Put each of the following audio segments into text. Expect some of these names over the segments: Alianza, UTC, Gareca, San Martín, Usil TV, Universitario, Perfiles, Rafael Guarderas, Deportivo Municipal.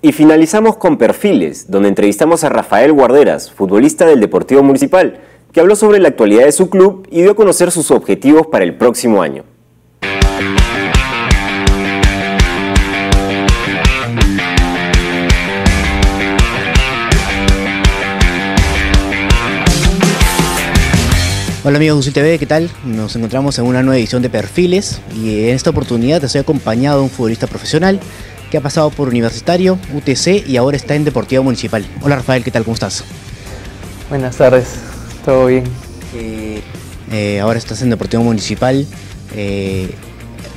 Y finalizamos con Perfiles, donde entrevistamos a Rafael Guarderas, futbolista del Deportivo Municipal, que habló sobre la actualidad de su club y dio a conocer sus objetivos para el próximo año. Hola amigos de Usil TV, ¿qué tal? Nos encontramos en una nueva edición de Perfiles y en esta oportunidad estoy acompañado de un futbolista profesional que ha pasado por Universitario, UTC y ahora está en Deportivo Municipal. Hola Rafael, ¿qué tal? ¿Cómo estás? Buenas tardes, ¿todo bien? Ahora estás en Deportivo Municipal,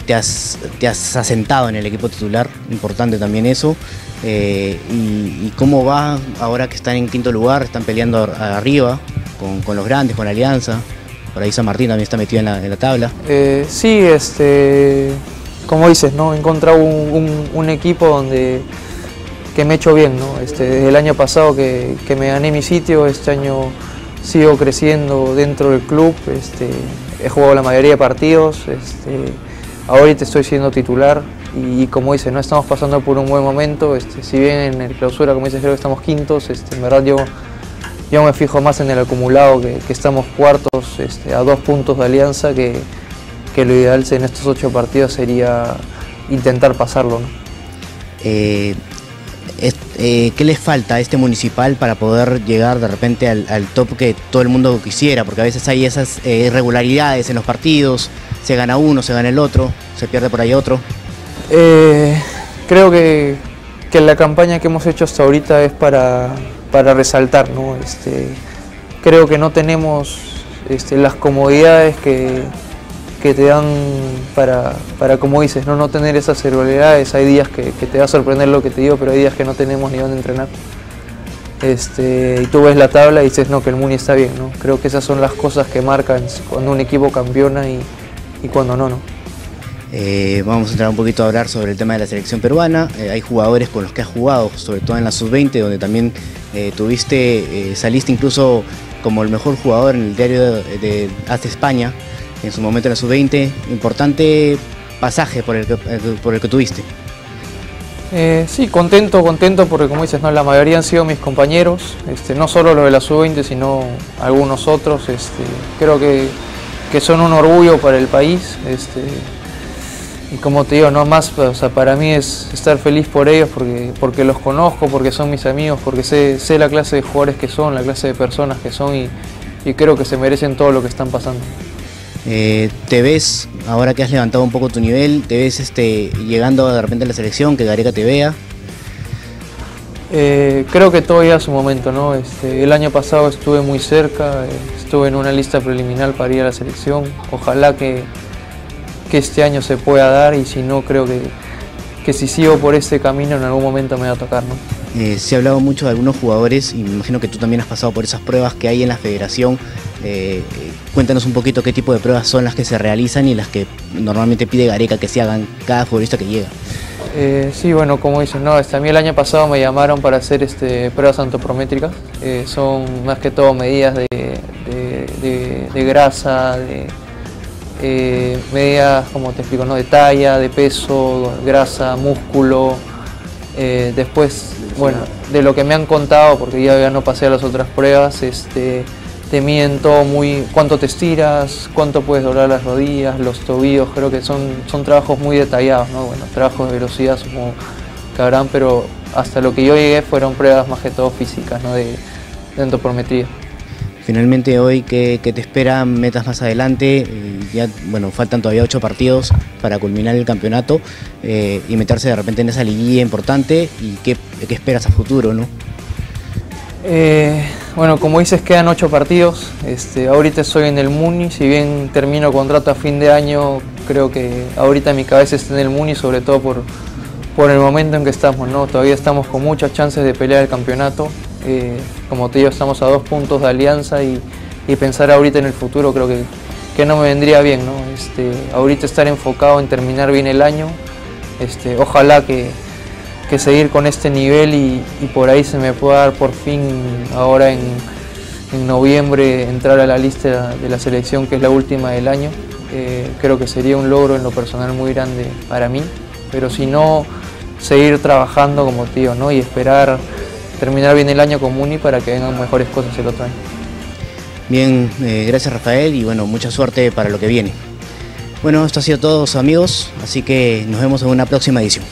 te has asentado en el equipo titular, importante también eso. ¿Y cómo va ahora que están en quinto lugar, están peleando arriba con los grandes, con la Alianza? Por ahí San Martín también está metido en la tabla. Sí, como dices, ¿no? He encontrado un equipo que me he hecho bien, ¿no? Desde el año pasado que me gané mi sitio, este año sigo creciendo dentro del club, he jugado la mayoría de partidos, ahorita estoy siendo titular y como dices, no estamos pasando por un buen momento, si bien en el clausura, como dices, creo que estamos quintos, en verdad yo me fijo más en el acumulado, que estamos cuartos, a 2 puntos de Alianza, que lo ideal en estos 8 partidos sería intentar pasarlo, ¿no? ¿Qué les falta a este Municipal para poder llegar de repente al top que todo el mundo quisiera? Porque a veces hay esas irregularidades en los partidos, se gana uno, se gana el otro, se pierde por ahí otro. Creo que la campaña que hemos hecho hasta ahorita es para resaltar, ¿no? Creo que no tenemos las comodidades que te dan para como dices, no tener esas seguridades. Hay días que te va a sorprender lo que te digo, pero hay días que no tenemos ni dónde entrenar. Y tú ves la tabla y dices, no, que el Muni está bien, ¿no? Creo que esas son las cosas que marcan cuando un equipo campeona y cuando no. Vamos a entrar un poquito a hablar sobre el tema de la selección peruana. Hay jugadores con los que has jugado, sobre todo en la Sub-20, donde también saliste incluso como el mejor jugador en el diario de Hasta España, en su momento en la Sub-20. Importante pasaje por el que tuviste. Sí, contento porque como dices, ¿no? La mayoría han sido mis compañeros, no solo los de la Sub-20, sino algunos otros. Creo que son un orgullo para el país. Y como te digo, no más, o sea, para mí es estar feliz por ellos porque los conozco, porque son mis amigos, porque sé la clase de jugadores que son, la clase de personas que son y creo que se merecen todo lo que están pasando. ¿Te ves, ahora que has levantado un poco tu nivel, te ves llegando de repente a la selección, que Gareca te vea? Creo que todo llega a su momento, ¿no? El año pasado estuve muy cerca, estuve en una lista preliminar para ir a la selección, ojalá que este año se pueda dar y si no, creo que si sigo por este camino en algún momento me va a tocar, ¿no? Se ha hablado mucho de algunos jugadores y me imagino que tú también has pasado por esas pruebas que hay en la federación. Cuéntanos un poquito qué tipo de pruebas son las que se realizan y las que normalmente pide Gareca que se hagan cada futbolista que llega. Sí, bueno, como dicen, no, a mí el año pasado me llamaron para hacer pruebas antropométricas. Son más que todo medidas de grasa, medidas, como te explico, ¿no? De talla, de peso, grasa, músculo. Después, bueno, de lo que me han contado, porque ya no pasé a las otras pruebas, te miden todo muy, cuánto te estiras, cuánto puedes doblar las rodillas, los tobillos. Creo que son trabajos muy detallados, ¿no? Bueno, trabajos de velocidad supongo que habrán, pero hasta lo que yo llegué fueron pruebas más que todo físicas, ¿no? De antropometría. Finalmente hoy, ¿qué te esperan? ¿Metas más adelante? Ya, bueno, faltan todavía 8 partidos para culminar el campeonato y meterse de repente en esa liguilla importante. ¿Y qué esperas a futuro, no? Bueno, como dices, quedan 8 partidos. Ahorita estoy en el Muni. Si bien termino contrato a fin de año, creo que ahorita mi cabeza está en el Muni, sobre todo por el momento en que estamos, ¿no? Todavía estamos con muchas chances de pelear el campeonato. Como te digo, estamos a 2 puntos de Alianza y pensar ahorita en el futuro creo que no me vendría bien, ¿no? Ahorita estar enfocado en terminar bien el año, ojalá que seguir con este nivel y por ahí se me pueda dar por fin ahora en noviembre entrar a la lista de la selección, que es la última del año. Creo que sería un logro en lo personal muy grande para mí, pero si no, seguir trabajando como tío, ¿no? Y esperar terminar bien el año con Muni para que vengan mejores cosas el otro año. Bien, gracias Rafael y bueno, mucha suerte para lo que viene. Bueno, esto ha sido todo amigos, así que nos vemos en una próxima edición.